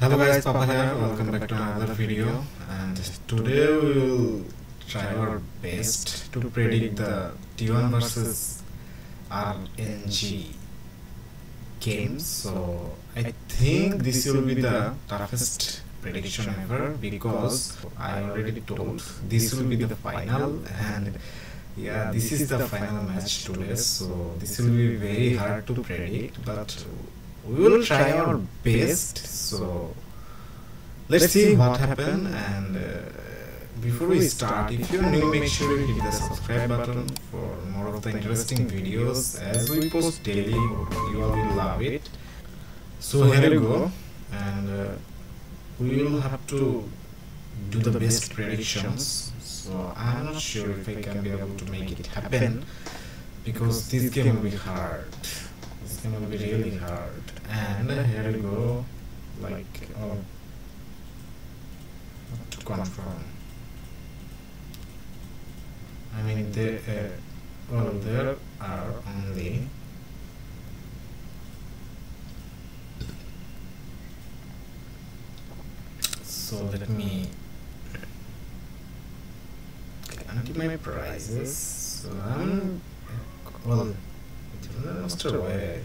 Hello guys, Papa here. Welcome back to another video, and today we will try our best to predict the T1 versus RNG game. So I think this will be the toughest prediction ever, because I already told this will be the final, and yeah, this is the final match today, so this will be very hard to predict, but we will try our best. So let's see what happens. And before we start, if you're new, make sure you hit the subscribe button for more of the interesting videos as we post daily. You all will love it. So here we go, and we will have to do the best predictions. So I'm not sure if I can be able to make it happen, because this game will be hard. It's gonna be really hard. And here we go. Like, oh, not to confirm. I mean, there are only so let me empty my prizes. So I'm Master Way.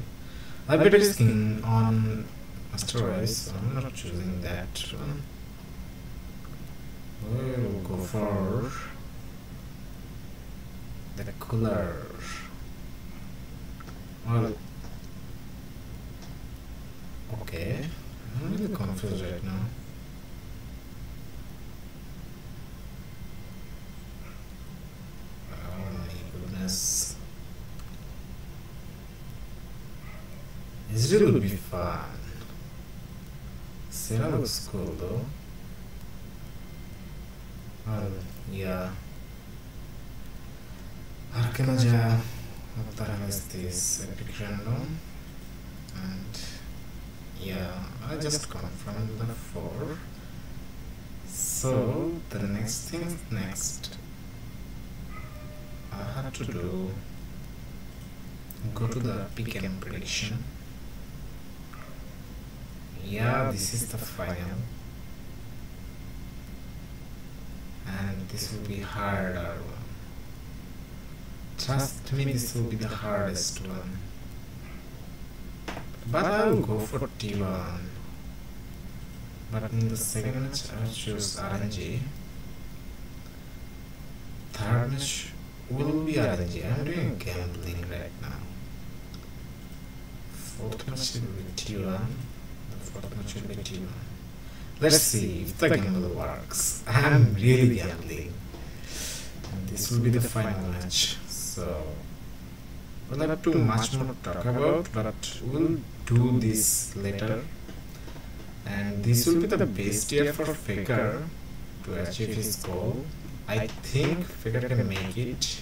I bet it's king on Master Way, so I'm not choosing that one. We'll go for the cooler. Well, okay, I'm really confused right now. Oh my goodness. This really would be fun. Sarah looks cool though. Well, yeah. Arkanaja, what the hell is this? Epic random. And yeah, I just confirmed the 4. So the next thing next I have to do, go to the PKM prediction. Yeah, this is the final, and this will be harder one. Trust me, this will be the hardest one. But I will go for T1. But in the second match, I will choose RNG. Third match will be RNG. I'm doing gambling right now. Fourth match will be T1. Let's see if the gamble works. I'm really gambling. And this will be the final match. So we'll have too much more to talk about, but we'll do this later. And this will be the best year for Faker to achieve his goal. I think Faker can make it,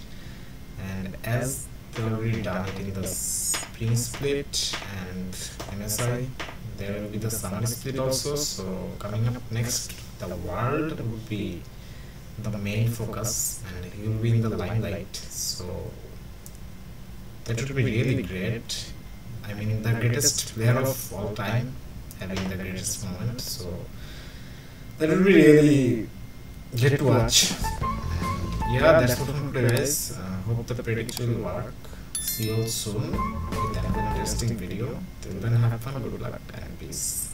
and as they already done it in the spring split and MSI, there will be the summer split also. So coming up next, the world will be the main focus, and he will be in the limelight. So that would be really great. I mean, the greatest player of all time having the greatest moment. So that would be really great to watch. And yeah, that's what I'm going to guys. Hope the prediction will work. See you all soon with an interesting video. Till then, have fun, good luck, and peace.